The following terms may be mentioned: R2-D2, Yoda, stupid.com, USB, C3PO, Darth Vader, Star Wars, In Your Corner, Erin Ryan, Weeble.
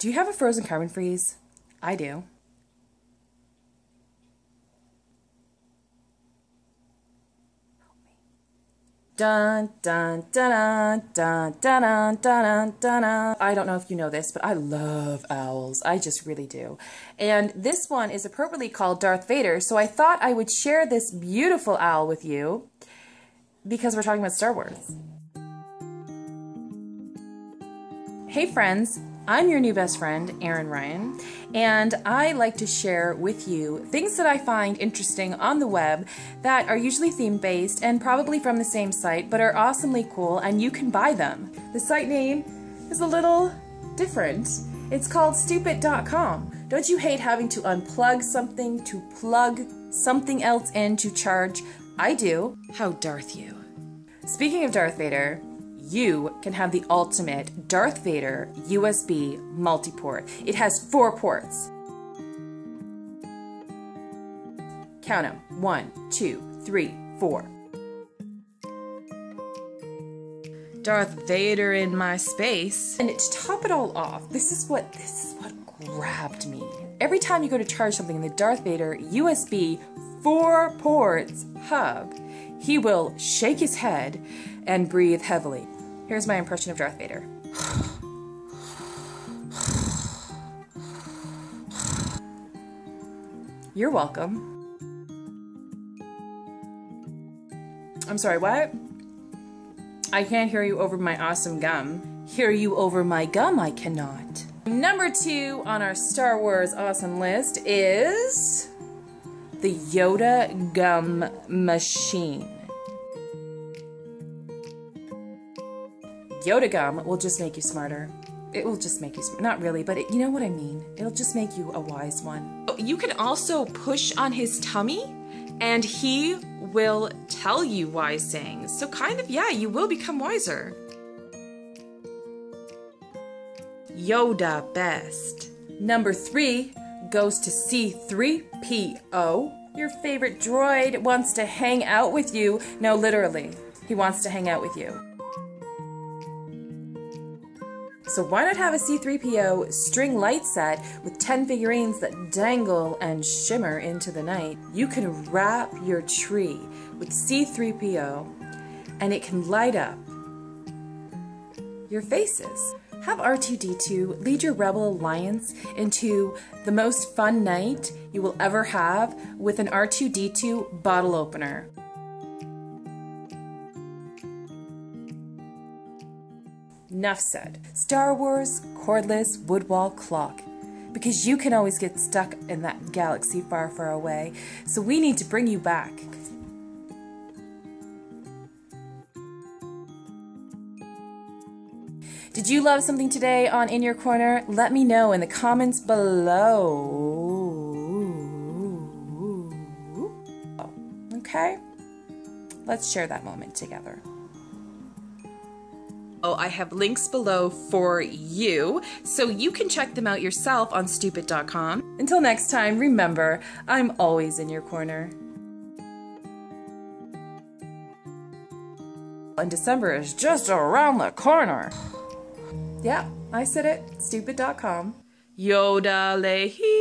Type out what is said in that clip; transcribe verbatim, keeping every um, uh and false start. Do you have a frozen carbon freeze? I do. Dun dun dun dun dun dun dun dun dun. I don't know if you know this, but I love owls. I just really do. And this one is appropriately called Darth Vader, so I thought I would share this beautiful owl with you because we're talking about Star Wars. Hey friends, I'm your new best friend, Erin Ryan, and I like to share with you things that I find interesting on the web that are usually theme-based and probably from the same site, but are awesomely cool, and you can buy them. The site name is a little different. It's called stupid dot com. Don't you hate having to unplug something to plug something else in to charge? I do. How Darth you. Speaking of Darth Vader, you can have the ultimate Darth Vader U S B multi-port. It has four ports. Count them. One, two, three, four. Darth Vader in my space. And to top it all off, this is what, this is what grabbed me. Every time you go to charge something in the Darth Vader U S B four ports hub, he will shake his head and breathe heavily. Here's my impression of Darth Vader. You're welcome. I'm sorry, what? I can't hear you over my awesome gum. Hear you over my gum, I cannot. Number two on our Star Wars awesome list is the Yoda gum machine. Yoda gum will just make you smarter. It will just make you smarter. Not really, but it, you know what I mean. It'll just make you a wise one. You can also push on his tummy and he will tell you wise things. So kind of, yeah, you will become wiser. Yoda best. Number three goes to C three P O. Your favorite droid wants to hang out with you. No, literally, he wants to hang out with you. So why not have a C three P O string light set with ten figurines that dangle and shimmer into the night? You can wrap your tree with C three P O and it can light up your faces. Have R two D two lead your Rebel Alliance into the most fun night you will ever have with an R two D two bottle opener. Enough said. Star Wars cordless woodwall clock, because you can always get stuck in that galaxy far, far away, so we need to bring you back. Did you love something today on In Your Corner? Let me know in the comments below. Okay? Let's share that moment together. Oh, I have links below for you, so you can check them out yourself on stupid dot com. Until next time, remember, I'm always in your corner. And December is just around the corner. Yeah, I said it, stupid dot com. Yoda lehi.